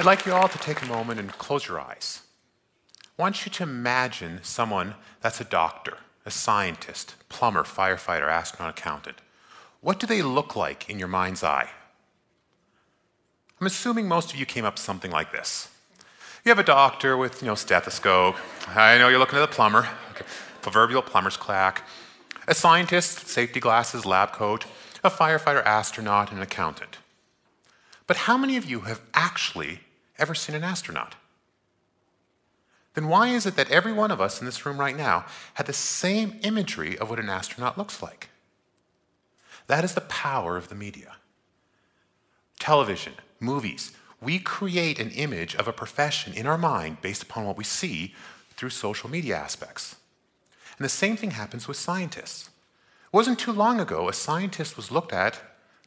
I'd like you all to take a moment and close your eyes. I want you to imagine someone that's a doctor, a scientist, plumber, firefighter, astronaut, accountant. What do they look like in your mind's eye? I'm assuming most of you came up with something like this. You have a doctor with, stethoscope. I know you're looking at the plumber. Okay. Proverbial plumber's clack. A scientist, safety glasses, lab coat. A firefighter, astronaut, and an accountant. But how many of you have actually ever seen an astronaut? Then why is it that every one of us in this room right now had the same imagery of what an astronaut looks like? That is the power of the media. Television, movies, we create an image of a profession in our mind based upon what we see through social media aspects. And the same thing happens with scientists. It wasn't too long ago a scientist was looked at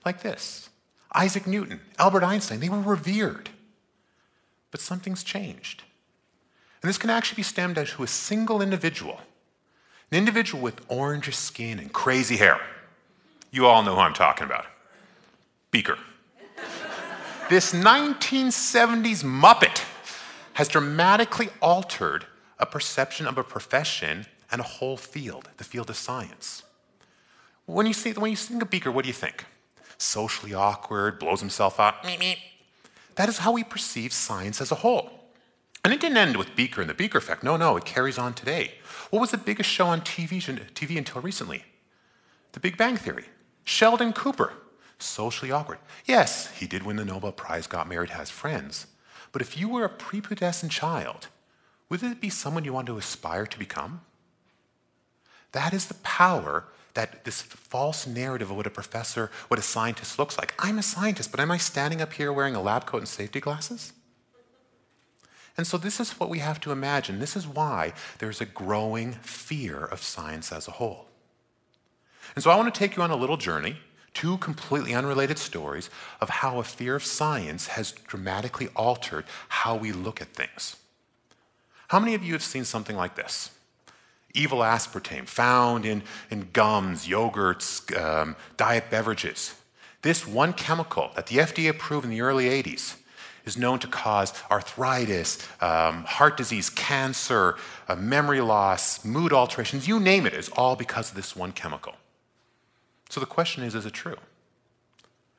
like this. Isaac Newton, Albert Einstein, they were revered. But something's changed. And this can actually be stemmed down to a single individual. An individual with orangish skin and crazy hair. You all know who I'm talking about. Beaker. This 1970s Muppet has dramatically altered a perception of a profession and a whole field, the field of science. When you think of Beaker, what do you think? Socially awkward, blows himself out, meep, meep. That is how we perceive science as a whole. And it didn't end with Beaker and the Beaker effect. No, no, it carries on today. What was the biggest show on TV until recently? The Big Bang Theory. Sheldon Cooper, socially awkward. Yes, he did win the Nobel Prize, got married, has friends. But if you were a prepubescent child, would it be someone you want to aspire to become? That is the power that this false narrative of what a scientist looks like. I'm a scientist, but am I standing up here wearing a lab coat and safety glasses? And so this is what we have to imagine. This is why there's a growing fear of science as a whole. And so I want to take you on a little journey, two completely unrelated stories of how a fear of science has dramatically altered how we look at things. How many of you have seen something like this? Evil aspartame found in gums, yogurts, diet beverages. This one chemical that the FDA approved in the early 80s is known to cause arthritis, heart disease, cancer, memory loss, mood alterations, you name it. It's all because of this one chemical. So the question is it true?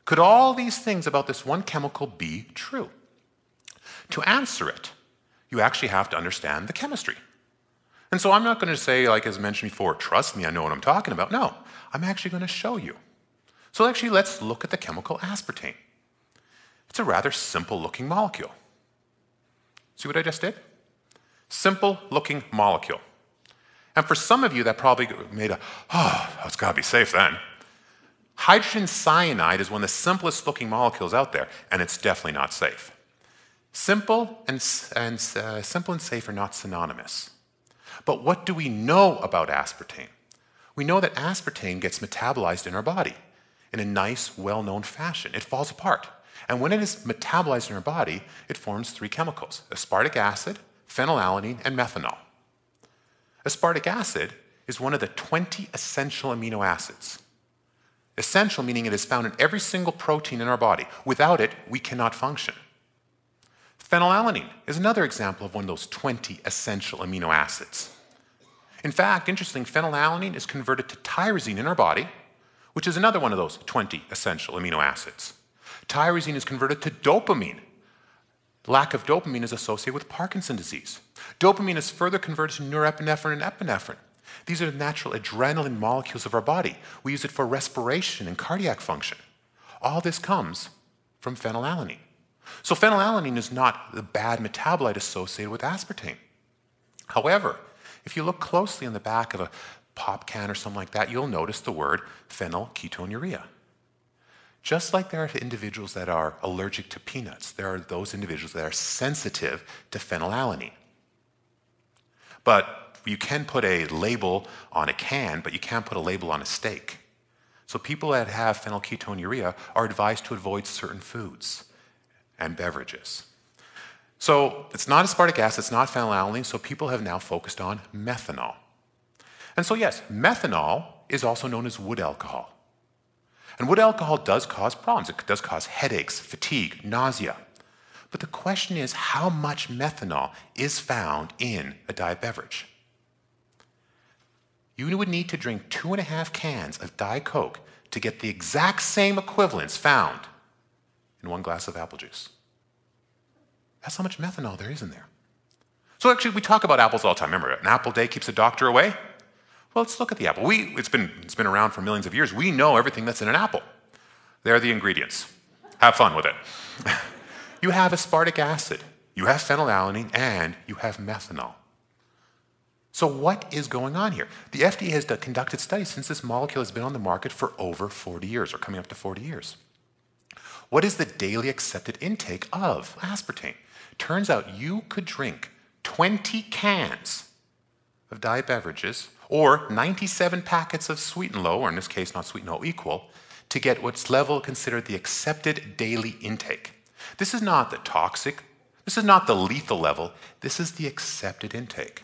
Could all these things about this one chemical be true? To answer it, you actually have to understand the chemistry. And so I'm not going to say, like as mentioned before, trust me, I know what I'm talking about. No, I'm actually going to show you. So actually, let's look at the chemical aspartame. It's a rather simple-looking molecule. See what I just did? Simple-looking molecule. And for some of you, that probably made a, oh, it's got to be safe then. Hydrogen cyanide is one of the simplest-looking molecules out there, and it's definitely not safe. Simple and safe are not synonymous. But what do we know about aspartame? We know that aspartame gets metabolized in our body in a nice, well-known fashion. It falls apart. And when it is metabolized in our body, it forms three chemicals, aspartic acid, phenylalanine, and methanol. Aspartic acid is one of the 20 essential amino acids. Essential meaning it is found in every single protein in our body. Without it, we cannot function. Phenylalanine is another example of one of those 20 essential amino acids. In fact, interesting, phenylalanine is converted to tyrosine in our body, which is another one of those 20 essential amino acids. Tyrosine is converted to dopamine. Lack of dopamine is associated with Parkinson's disease. Dopamine is further converted to norepinephrine and epinephrine. These are the natural adrenaline molecules of our body. We use it for respiration and cardiac function. All this comes from phenylalanine. So phenylalanine is not the bad metabolite associated with aspartame. However, if you look closely on the back of a pop can or something like that, you'll notice the word phenylketonuria. Just like there are individuals that are allergic to peanuts, there are those individuals that are sensitive to phenylalanine. But you can put a label on a can, but you can't put a label on a steak. So people that have phenylketonuria are advised to avoid certain foods and beverages. So it's not aspartic acid, it's not phenylalanine, so people have now focused on methanol. And so yes, methanol is also known as wood alcohol. And wood alcohol does cause problems. It does cause headaches, fatigue, nausea. But the question is, how much methanol is found in a diet beverage? You would need to drink 2.5 cans of Diet Coke to get the exact same equivalence found in 1 glass of apple juice. That's how much methanol there is in there. So actually, we talk about apples all the time. Remember, an apple a day keeps the doctor away? Well, let's look at the apple. It's been around for millions of years. We know everything that's in an apple. They're the ingredients. Have fun with it. You have aspartic acid, you have phenylalanine, and you have methanol. So what is going on here? The FDA has conducted studies since this molecule has been on the market for over 40 years, or coming up to 40 years. What is the daily accepted intake of aspartame? Turns out you could drink 20 cans of diet beverages or 97 packets of Sweet'n Low, or in this case not Sweet'n Low, Equal, to get what's considered the accepted daily intake. This is not the toxic, this is not the lethal level, this is the accepted intake.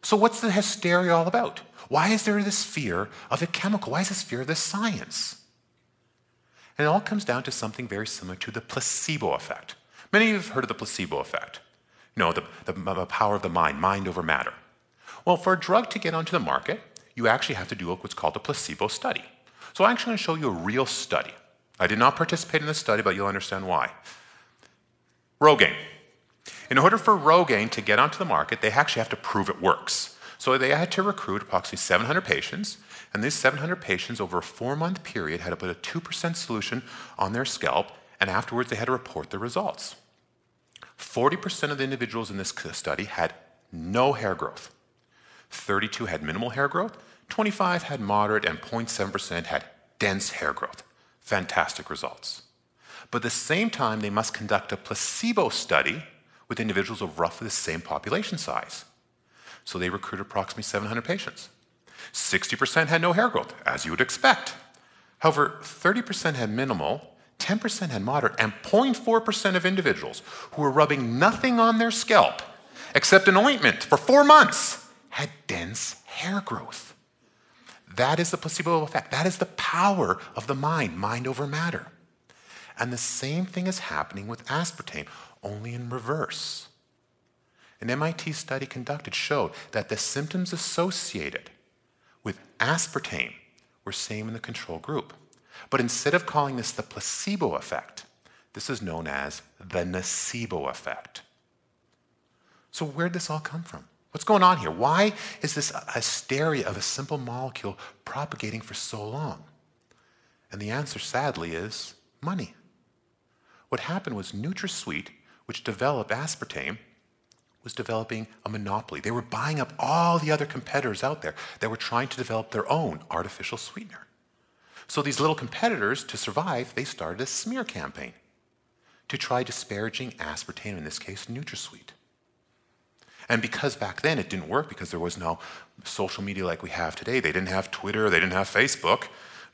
So what's the hysteria all about? Why is there this fear of a chemical? Why is this fear of this science? And it all comes down to something very similar to the placebo effect. Many of you have heard of the placebo effect. You know, the power of the mind, mind over matter. Well, for a drug to get onto the market, you actually have to do what's called a placebo study. So I'm actually going to show you a real study. I did not participate in this study, but you'll understand why. Rogaine. In order for Rogaine to get onto the market, they actually have to prove it works. So they had to recruit approximately 700 patients, and these 700 patients over a 4-month period had to put a 2% solution on their scalp, and afterwards they had to report their results. 40% of the individuals in this study had no hair growth. 32 had minimal hair growth, 25 had moderate, and 0.7% had dense hair growth. Fantastic results. But at the same time, they must conduct a placebo study with individuals of roughly the same population size. So they recruited approximately 700 patients. 60% had no hair growth, as you would expect. However, 30% had minimal, 10% had moderate, and 0.4% of individuals who were rubbing nothing on their scalp except an ointment for 4 months had dense hair growth. That is the placebo effect. That is the power of the mind, mind over matter. And the same thing is happening with aspartame, only in reverse. An MIT study conducted showed that the symptoms associated with aspartame were same in the control group. But instead of calling this the placebo effect, this is known as the Nacebo effect. So where'd this all come from? What's going on here? Why is this hysteria of a simple molecule propagating for so long? And the answer, sadly, is money. What happened was NutraSweet, which developed aspartame, was developing a monopoly. They were buying up all the other competitors out there that were trying to develop their own artificial sweetener. So these little competitors, to survive, they started a smear campaign to try disparaging aspartame, in this case, NutraSweet. And because back then it didn't work, because there was no social media like we have today, they didn't have Twitter, they didn't have Facebook,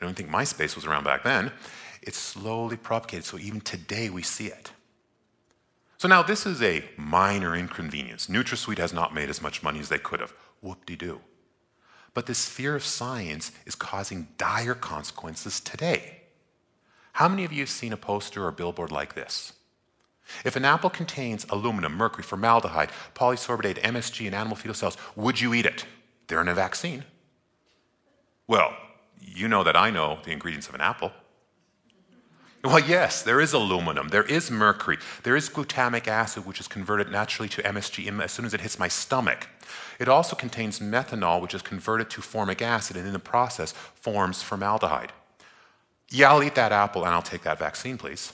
I don't think MySpace was around back then, it slowly propagated, so even today we see it. So now this is a minor inconvenience. NutraSweet has not made as much money as they could have. Whoop-de-doo. But this fear of science is causing dire consequences today. How many of you have seen a poster or a billboard like this? If an apple contains aluminum, mercury, formaldehyde, polysorbitade, MSG, and animal fetal cells, would you eat it? They're in a vaccine. Well, you know that I know the ingredients of an apple. Well, yes, there is aluminum, there is mercury, there is glutamic acid, which is converted naturally to MSG as soon as it hits my stomach. It also contains methanol, which is converted to formic acid, and in the process forms formaldehyde. Yeah, I'll eat that apple, and I'll take that vaccine, please.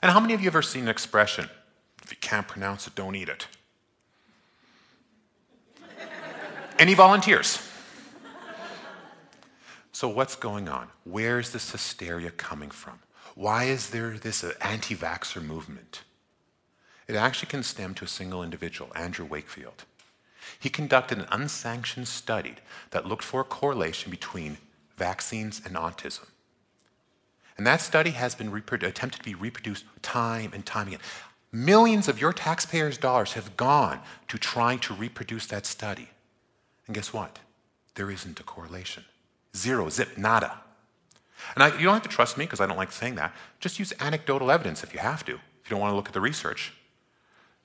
And how many of you have ever seen an expression, if you can't pronounce it, don't eat it? Any volunteers? So what's going on? Where's this hysteria coming from? Why is there this anti-vaxxer movement? It actually can stem to a single individual, Andrew Wakefield. He conducted an unsanctioned study that looked for a correlation between vaccines and autism. And that study has been attempted to be reproduced time and time again. Millions of your taxpayers' dollars have gone to trying to reproduce that study. And guess what? There isn't a correlation. Zero, zip, nada. And you don't have to trust me because I don't like saying that. Just use anecdotal evidence if you have to. if you don't want to look at the research.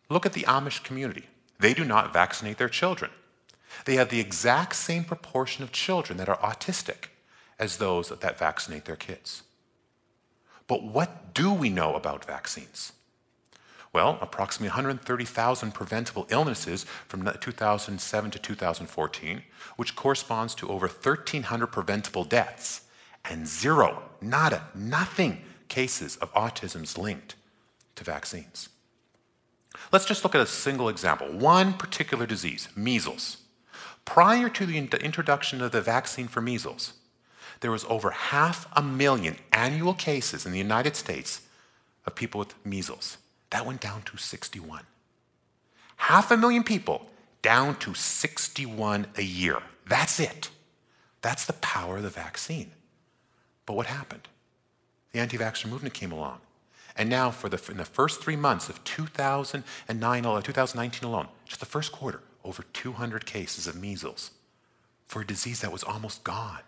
Look at the Amish community. They do not vaccinate their children. They have the exact same proportion of children that are autistic as those that vaccinate their kids. But what do we know about vaccines? Well, approximately 130,000 preventable illnesses from 2007 to 2014, which corresponds to over 1,300 preventable deaths, and zero, nada, nothing cases of autism linked to vaccines. Let's just look at a single example, one particular disease, measles. Prior to the introduction of the vaccine for measles, there was over 500,000 annual cases in the United States of people with measles. That went down to 61. 500,000 people down to 61 a year. That's it. That's the power of the vaccine. But what happened? The anti-vaxxer movement came along. And now, in the first 3 months of 2019 alone, just the first quarter, over 200 cases of measles for a disease that was almost gone.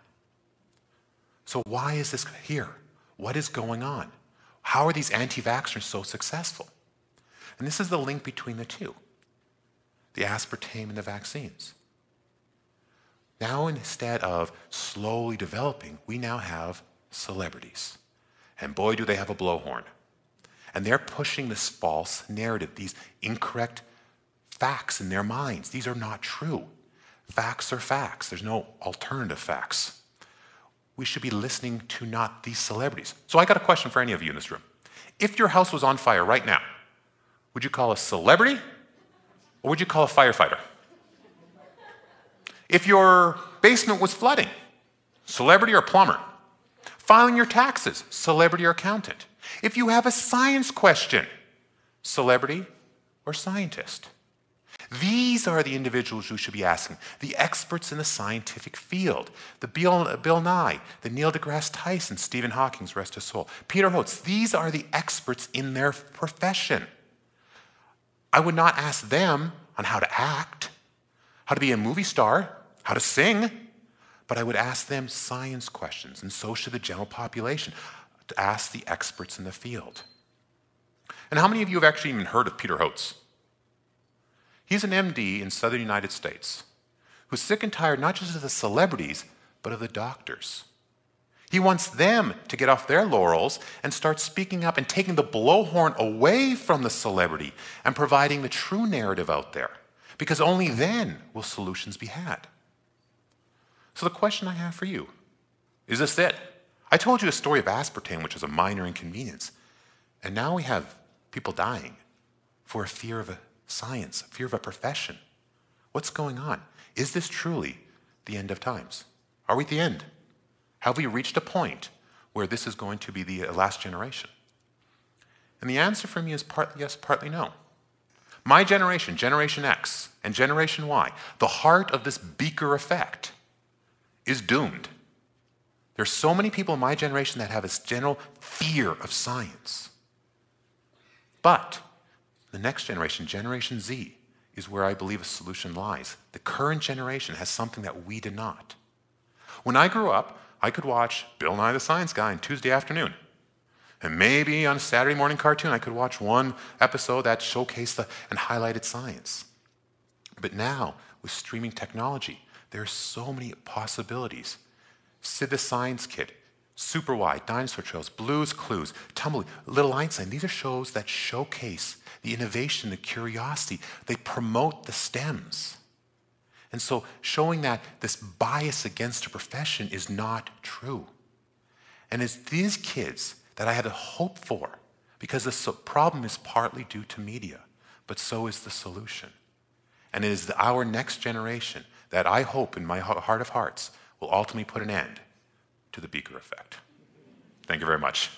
So why is this here? What is going on? How are these anti-vaxxers so successful? And this is the link between the two, the aspartame and the vaccines. Now, instead of slowly developing, we now have celebrities. And boy, do they have a blowhorn. And they're pushing this false narrative, these incorrect facts in their minds. These are not true. Facts are facts. There's no alternative facts. We should be listening to not these celebrities. So I got a question for any of you in this room. If your house was on fire right now, would you call a celebrity or would you call a firefighter? If your basement was flooding, celebrity or plumber? Filing your taxes, celebrity or accountant? If you have a science question, celebrity or scientist? These are the individuals who should be asking, the experts in the scientific field, the Bill Nye, the Neil deGrasse Tyson, Stephen Hawking, rest his soul, Peter Holtz. These are the experts in their profession. I would not ask them on how to act, how to be a movie star, how to sing, but I would ask them science questions, and so should the general population, to ask the experts in the field. And how many of you have actually even heard of Peter Holtz? He's an MD in southern United States who's sick and tired not just of the celebrities, but of the doctors. He wants them to get off their laurels and start speaking up and taking the blowhorn away from the celebrity and providing the true narrative out there, because only then will solutions be had. So the question I have for you, is this it? I told you a story of aspartame, which is a minor inconvenience, and now we have people dying for a fear of a science, fear of a profession. What's going on? Is this truly the end of times? Are we at the end? Have we reached a point where this is going to be the last generation? And the answer for me is partly yes, partly no. My generation, Generation X, and Generation Y, the heart of this Beaker effect, is doomed. There's so many people in my generation that have this general fear of science. But the next generation, Generation Z, is where I believe a solution lies. The current generation has something that we did not. When I grew up, I could watch Bill Nye the Science Guy on Tuesday afternoon. And maybe on a Saturday morning cartoon, I could watch one episode that showcased and highlighted science. But now, with streaming technology, there are so many possibilities. Sid the Science Kid, Super Wide, Dinosaur Trails, Blue's Clues, Tumblr, Little Einstein. These are shows that showcase the innovation, the curiosity. They promote the STEMs. And so showing that this bias against a profession is not true. And it's these kids that I had a hope for, because the problem is partly due to media, but so is the solution. And it is our next generation that I hope in my heart of hearts will ultimately put an end to the Beaker effect. Thank you very much.